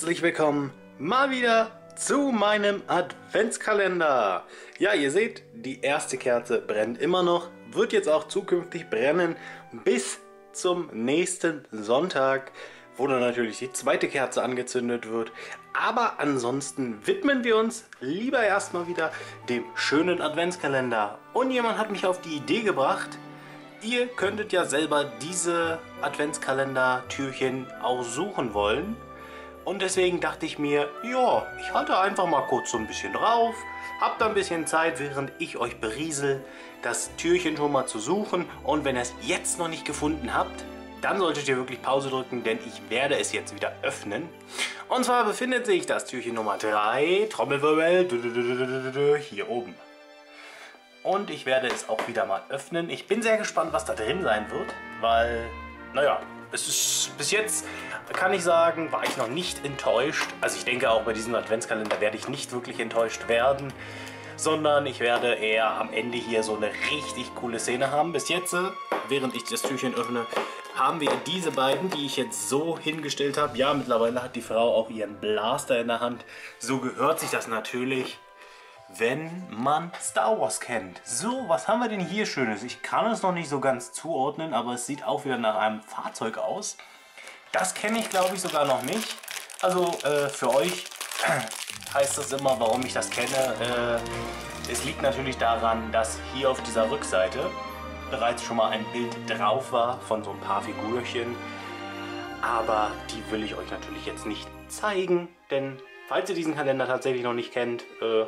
herzlich willkommen mal wieder zu meinem Adventskalender. Ja, ihr seht, die erste Kerze brennt immer noch, wird jetzt auch zukünftig brennen bis zum nächsten Sonntag, wo dann natürlich die zweite Kerze angezündet wird. Aber ansonsten widmen wir uns lieber erstmal wieder dem schönen Adventskalender. Und jemand hat mich auf die Idee gebracht, ihr könntet ja selber diese Adventskalender-Türchen aussuchen wollen. Und deswegen dachte ich mir, ja, ich halte einfach mal kurz so ein bisschen drauf, hab da ein bisschen Zeit, während ich euch beriesel, das Türchen schon mal zu suchen. Und wenn ihr es jetzt noch nicht gefunden habt, dann solltet ihr wirklich Pause drücken, denn ich werde es jetzt wieder öffnen. Und zwar befindet sich das Türchen Nummer 3, Trommelwirbel, hier oben. Und ich werde es auch wieder mal öffnen. Ich bin sehr gespannt, was da drin sein wird, weil, naja, es ist bis jetzt, kann ich sagen, war ich noch nicht enttäuscht. Also ich denke, auch bei diesem Adventskalender werde ich nicht wirklich enttäuscht werden, sondern ich werde eher am Ende hier so eine richtig coole Szene haben. Bis jetzt, während ich das Türchen öffne, haben wir diese beiden, die ich jetzt so hingestellt habe. Ja, mittlerweile hat die Frau auch ihren Blaster in der Hand. So gehört sich das natürlich, wenn man Star Wars kennt. So, was haben wir denn hier Schönes? Ich kann es noch nicht so ganz zuordnen, aber es sieht auch wieder nach einem Fahrzeug aus. Das kenne ich, glaube ich, sogar noch nicht. Also für euch heißt das immer, warum ich das kenne. Es liegt natürlich daran, dass hier auf dieser Rückseite bereits schon mal ein Bild drauf war von so ein paar Figürchen. Aber die will ich euch natürlich jetzt nicht zeigen, denn falls ihr diesen Kalender tatsächlich noch nicht kennt,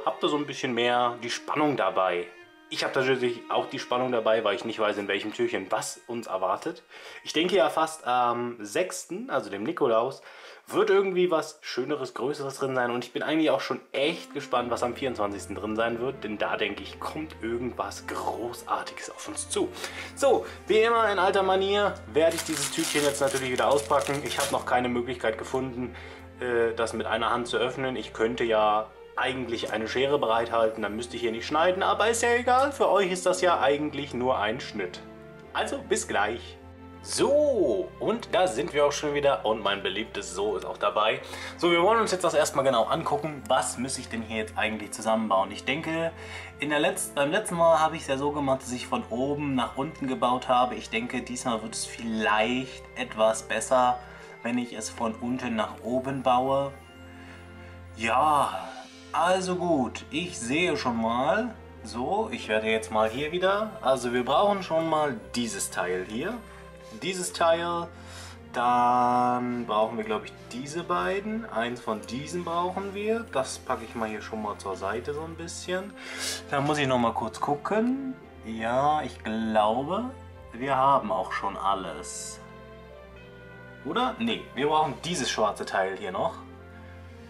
habt ihr so ein bisschen mehr die Spannung dabei. Ich habe natürlich auch die Spannung dabei, weil ich nicht weiß, in welchem Türchen was uns erwartet. Ich denke ja fast am 6., also dem Nikolaus, wird irgendwie was Schöneres, Größeres drin sein. Und ich bin eigentlich auch schon echt gespannt, was am 24. drin sein wird. Denn da, denke ich, kommt irgendwas Großartiges auf uns zu. So, wie immer in alter Manier werde ich dieses Tütchen jetzt natürlich wieder auspacken. Ich habe noch keine Möglichkeit gefunden, das mit einer Hand zu öffnen. Ich könnte ja eigentlich eine Schere bereithalten, dann müsste ich hier nicht schneiden, aber ist ja egal, für euch ist das ja eigentlich nur ein Schnitt. Also bis gleich. So, und da sind wir auch schon wieder und mein beliebtes So ist auch dabei. So, wir wollen uns jetzt das erstmal genau angucken, was muss ich denn hier jetzt eigentlich zusammenbauen. Ich denke, beim letzten Mal habe ich es ja so gemacht, dass ich von oben nach unten gebaut habe. Ich denke, diesmal wird es vielleicht etwas besser, wenn ich es von unten nach oben baue. Ja, also gut, ich sehe schon mal. So, ich werde jetzt mal hier wieder. Also wir brauchen schon mal dieses Teil hier. Dieses Teil. Dann brauchen wir, glaube ich, diese beiden. Eins von diesen brauchen wir. Das packe ich mal hier schon mal zur Seite so ein bisschen. Dann muss ich noch mal kurz gucken. Ja, ich glaube, wir haben auch schon alles. Oder? Nee, wir brauchen dieses schwarze Teil hier noch.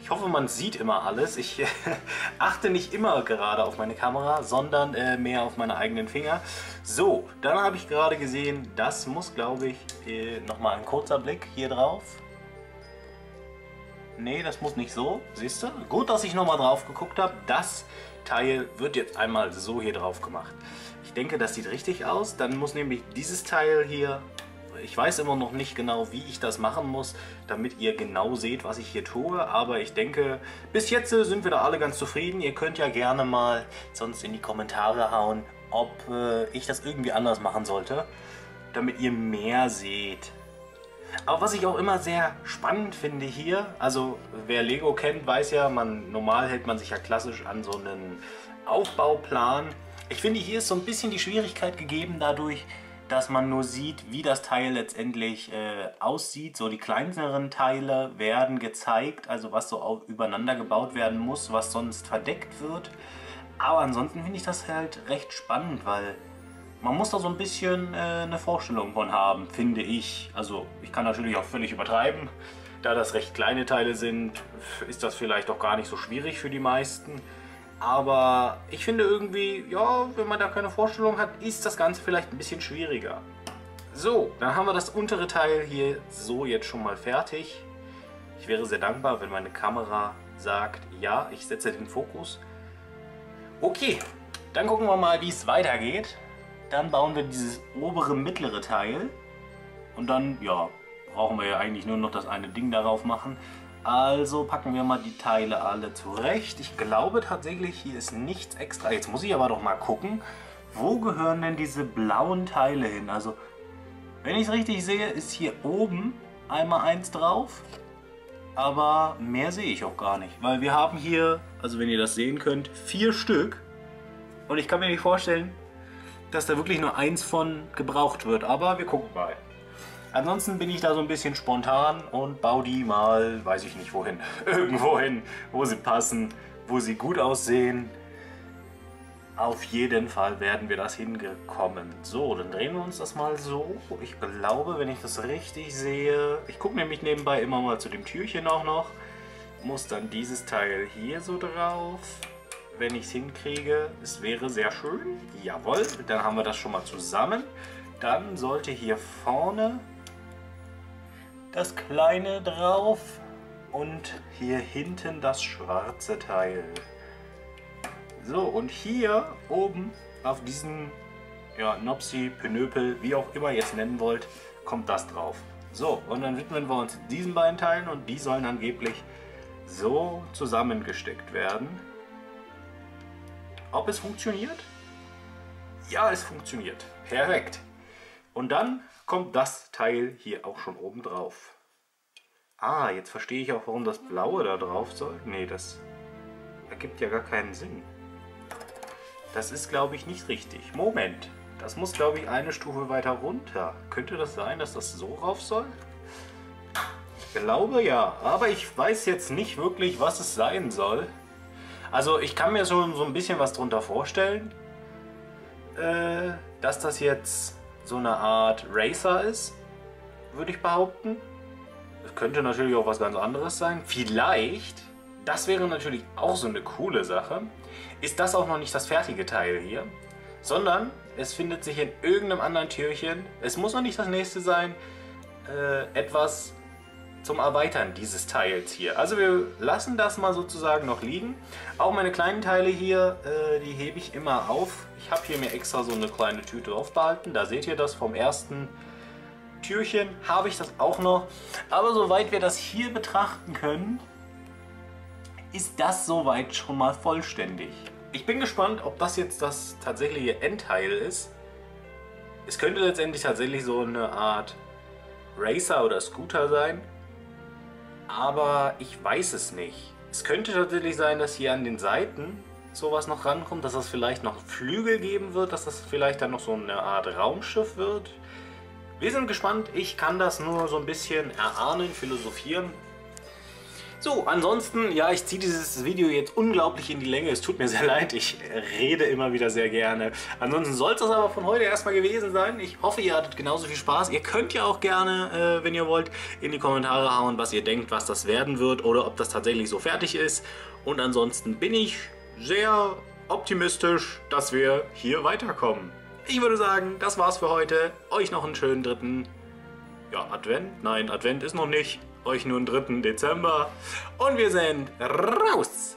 Ich hoffe, man sieht immer alles. Ich achte nicht immer gerade auf meine Kamera, sondern mehr auf meine eigenen Finger. So, dann habe ich gerade gesehen, das muss, glaube ich, nochmal ein kurzer Blick hier drauf. Nee, das muss nicht so. Siehst du? Gut, dass ich nochmal drauf geguckt habe. Das Teil wird jetzt einmal so hier drauf gemacht. Ich denke, das sieht richtig aus. Dann muss nämlich dieses Teil hier... Ich weiß immer noch nicht genau, wie ich das machen muss, damit ihr genau seht, was ich hier tue. Aber ich denke, bis jetzt sind wir da alle ganz zufrieden. Ihr könnt ja gerne mal sonst in die Kommentare hauen, ob ich das irgendwie anders machen sollte, damit ihr mehr seht. Aber was ich auch immer sehr spannend finde hier, also wer Lego kennt, weiß ja, normal hält man sich ja klassisch an so einen Aufbauplan. Ich finde, hier ist so ein bisschen die Schwierigkeit gegeben dadurch, dass man nur sieht, wie das Teil letztendlich aussieht. So die kleineren Teile werden gezeigt, also was so auch übereinander gebaut werden muss, was sonst verdeckt wird. Aber ansonsten finde ich das halt recht spannend, weil man muss da so ein bisschen eine Vorstellung von haben, finde ich. Also ich kann natürlich auch völlig übertreiben. Da das recht kleine Teile sind, ist das vielleicht auch gar nicht so schwierig für die meisten. Aber ich finde irgendwie, ja, wenn man da keine Vorstellung hat, ist das Ganze vielleicht ein bisschen schwieriger. So, dann haben wir das untere Teil hier so jetzt schon mal fertig. Ich wäre sehr dankbar, wenn meine Kamera sagt, ja, ich setze den Fokus. Okay, dann gucken wir mal, wie es weitergeht. Dann bauen wir dieses obere mittlere Teil. Und dann, ja, brauchen wir ja eigentlich nur noch das eine Ding darauf machen. Also packen wir mal die Teile alle zurecht. Ich glaube tatsächlich, hier ist nichts extra. Jetzt muss ich aber doch mal gucken, wo gehören denn diese blauen Teile hin? Also, wenn ich es richtig sehe, ist hier oben einmal eins drauf. Aber mehr sehe ich auch gar nicht. Weil wir haben hier, also wenn ihr das sehen könnt, 4 Stück. Und ich kann mir nicht vorstellen, dass da wirklich nur eins von gebraucht wird. Aber wir gucken mal. Ansonsten bin ich da so ein bisschen spontan und baue die mal, weiß ich nicht wohin, irgendwo hin, wo sie passen, wo sie gut aussehen. Auf jeden Fall werden wir das hingekommen. So, dann drehen wir uns das mal so. Ich glaube, wenn ich das richtig sehe, ich gucke nämlich nebenbei immer mal zu dem Türchen auch noch. Muss dann dieses Teil hier so drauf, wenn ich es hinkriege. Es wäre sehr schön. Jawohl, dann haben wir das schon mal zusammen. Dann sollte hier vorne das kleine drauf und hier hinten das schwarze Teil. So, und hier oben auf diesen, ja, Nopsi, Pinöpel, wie auch immer ihr es nennen wollt, kommt das drauf. So, und dann widmen wir uns diesen beiden Teilen und die sollen angeblich so zusammengesteckt werden. Ob es funktioniert? Ja, es funktioniert. Perfekt. Und dann kommt das Teil hier auch schon oben drauf. Ah, jetzt verstehe ich auch, warum das Blaue da drauf soll. Nee, das ergibt ja gar keinen Sinn. Das ist, glaube ich, nicht richtig. Moment, das muss, glaube ich, eine Stufe weiter runter. Könnte das sein, dass das so rauf soll? Ich glaube ja, aber ich weiß jetzt nicht wirklich, was es sein soll. Also ich kann mir schon so ein bisschen was drunter vorstellen, dass das jetzt so eine Art Racer ist, würde ich behaupten. Es könnte natürlich auch was ganz anderes sein. Vielleicht, das wäre natürlich auch so eine coole Sache, ist das auch noch nicht das fertige Teil hier, sondern es findet sich in irgendeinem anderen Türchen, es muss noch nicht das nächste sein, etwas zum Erweitern dieses Teils hier. Also wir lassen das mal sozusagen noch liegen. Auch meine kleinen Teile hier, die hebe ich immer auf. Ich habe hier mir extra so eine kleine Tüte aufbehalten. Da seht ihr das vom ersten Türchen, habe ich das auch noch. Aber soweit wir das hier betrachten können, ist das soweit schon mal vollständig. Ich bin gespannt, ob das jetzt das tatsächliche Endteil ist. Es könnte letztendlich tatsächlich so eine Art Racer oder Scooter sein. Aber ich weiß es nicht. Es könnte tatsächlich sein, dass hier an den Seiten sowas noch rankommt, dass es vielleicht noch Flügel geben wird, dass das vielleicht dann noch so eine Art Raumschiff wird. Wir sind gespannt. Ich kann das nur so ein bisschen erahnen, philosophieren. So, ansonsten, ja, ich ziehe dieses Video jetzt unglaublich in die Länge. Es tut mir sehr leid, ich rede immer wieder sehr gerne. Ansonsten soll es das aber von heute erstmal gewesen sein. Ich hoffe, ihr hattet genauso viel Spaß. Ihr könnt ja auch gerne, wenn ihr wollt, in die Kommentare hauen, was ihr denkt, was das werden wird oder ob das tatsächlich so fertig ist. Und ansonsten bin ich sehr optimistisch, dass wir hier weiterkommen. Ich würde sagen, das war's für heute. Euch noch einen schönen dritten, ja, Advent? Nein, Advent ist noch nicht. Euch nur den 3. Dezember und wir sind raus!